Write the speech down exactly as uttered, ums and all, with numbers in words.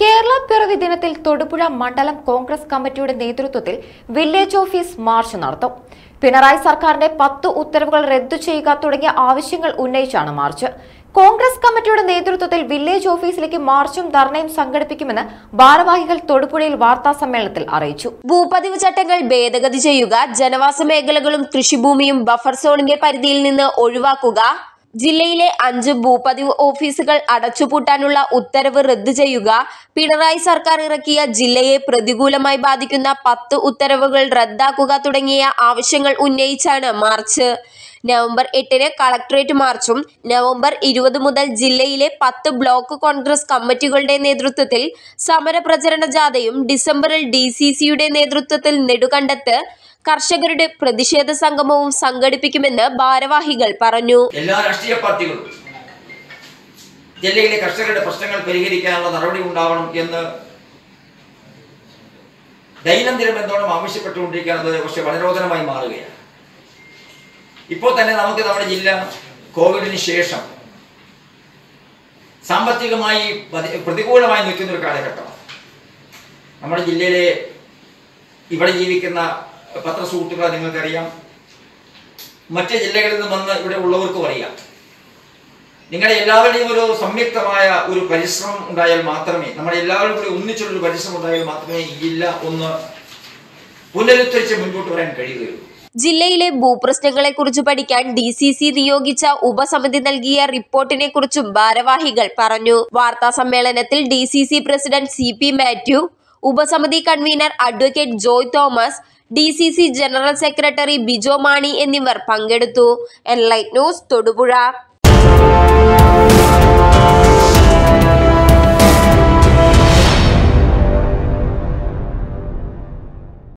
കേരള പിറവി ദിനത്തിൽ തൊടുപുഴ മണ്ഡലം കോൺഗ്രസ് കമ്മിറ്റിയുടെ നേതൃത്വത്തിൽ വില്ലേജ് ഓഫീസ് മാർച്ച് നടത്തും. പിണറായി സർക്കാരിന്റെ പത്ത് ഉത്തരവുകൾ റദ്ദു ചെയ്യുക തുടങ്ങിയ ആവശ്യങ്ങൾ ഉന്നയിച്ചാണ് മാർച്ച്. കോൺഗ്രസ് കമ്മിറ്റിയുടെ നേതൃത്വത്തിൽ വില്ലേജ് ഓഫീസിലേക്ക് മാർച്ചും ധർണയും സംഘടിപ്പിക്കുമെന്ന് ഭാരവാഹികൾ തൊടുപുഴയിൽ വാർത്താ സമ്മേളനത്തിൽ അറിയിച്ചു. ഭൂപതിവ് ചട്ടങ്ങൾ ഭേദഗതി ചെയ്യുക, ജനവാസ മേഖലകളും കൃഷിഭൂമിയും ബഫർ സോണിന്റെ പരിധിയിൽ നിന്ന് ഒഴിവാക്കുക, ജില്ലയിലെ അഞ്ച് ഭൂപതിവ് ഓഫീസുകൾ അടച്ചുപൂട്ടാനുള്ള ഉത്തരവ് റദ്ദു ചെയ്യുക, പിണറായി സർക്കാർ ഇറക്കിയ ജില്ലയെ പ്രതികൂലമായി ബാധിക്കുന്ന പത്ത് ഉത്തരവുകൾ റദ്ദാക്കുക തുടങ്ങിയ ആവശ്യങ്ങൾ ഉന്നയിച്ചാണ് മാർച്ച്. നവംബർ എട്ടിന് കളക്ടറേറ്റ് മാർച്ചും നവംബർ ഇരുപത് മുതൽ ജില്ലയിലെ പത്ത് ബ്ലോക്ക് കോൺഗ്രസ് കമ്മിറ്റികളുടെ നേതൃത്വത്തിൽ സമര പ്രചരണ ജാഥയും ഡിസംബറിൽ ഡി സി സിയുടെ നേതൃത്വത്തിൽ നെടുകണ്ടത്ത് കർഷകരുടെ പ്രതിഷേധ സംഗമവും സംഘടിപ്പിക്കുമെന്ന് ഭാരവാഹികൾ പറഞ്ഞു. എല്ലാ രാഷ്ട്രീയ പാർട്ടികളും ജില്ലയിലെ കർഷകരുടെ പ്രശ്നങ്ങൾ പരിഹരിക്കാനുള്ള നടപടി ഉണ്ടാവണം എന്ന് ദൈനംദിനം എന്തോളം ആവശ്യപ്പെട്ടുകൊണ്ടിരിക്കുന്നത് പക്ഷെ വനരോധനമായി മാറുകയാണ്. ഇപ്പോൾ തന്നെ നമുക്ക് നമ്മുടെ ജില്ല കോവിഡിന് ശേഷം സാമ്പത്തികമായി പ്രതികൂലമായി നിൽക്കുന്ന ഒരു കാലഘട്ടമാണ്. നമ്മുടെ ജില്ലയിലെ ഇവിടെ ജീവിക്കുന്ന പത്ര സുഹൃത്തുക്കളെ നിങ്ങൾക്കറിയാം, മറ്റ് ജില്ലകളിൽ നിന്ന് വന്ന് ഇവിടെ ഉള്ളവർക്കും അറിയാം. നിങ്ങളുടെ എല്ലാവരുടെയും ഒരു സംയുക്തമായ ഒരു പരിശ്രമം ഉണ്ടായാൽ മാത്രമേ, നമ്മുടെ എല്ലാവരും കൂടി ഒന്നിച്ചുള്ളൊരു പരിശ്രമം ഉണ്ടായാൽ മാത്രമേ ഈ ജില്ല ഒന്ന് പുനരുദ്ധരിച്ച് മുൻപോട്ട് വരാൻ കഴിയുകയുള്ളൂ. ജില്ലയിലെ ഭൂപ്രശ്നങ്ങളെ കുറിച്ച് പഠിക്കാൻ ഡി സി സി നിയോഗിച്ച ഉപസമിതി നൽകിയ റിപ്പോർട്ടിനെ കുറിച്ചും ഭാരവാഹികൾ പറഞ്ഞു. വാർത്താ സമ്മേളനത്തിൽ D C C president C P Mathew, ഉപസമിതി convener advocate Joy Thomas, D C C general secretary Bijo Mani എന്നിവർ പങ്കെടുത്തു. Enlight news Thodupuzha.